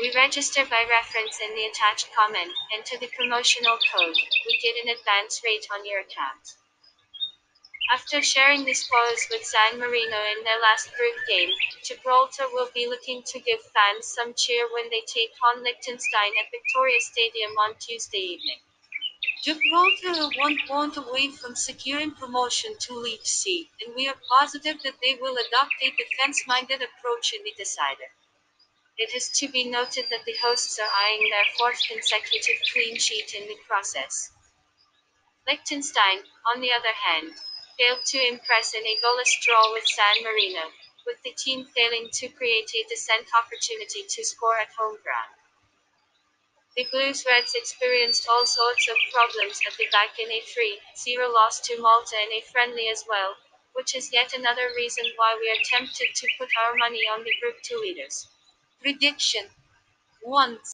We registered by reference in the attached comment, and to the promotional code, we get an advance rate on your account. After sharing the spoils with San Marino in their last group game, Gibraltar will be looking to give fans some cheer when they take on Liechtenstein at Victoria Stadium on Tuesday evening. Gibraltar are 1 point away from securing promotion to League C, and we are positive that they will adopt a defense-minded approach in the decider. It is to be noted that the hosts are eyeing their fourth consecutive clean sheet in the process. Liechtenstein, on the other hand, failed to impress in a goalless draw with San Marino, with the team failing to create a decent opportunity to score at home ground. The Blues Reds experienced all sorts of problems at the back in a 3-0 loss to Malta in a friendly as well, which is yet another reason why we are tempted to put our money on the Group 2 leaders. Prediction 1.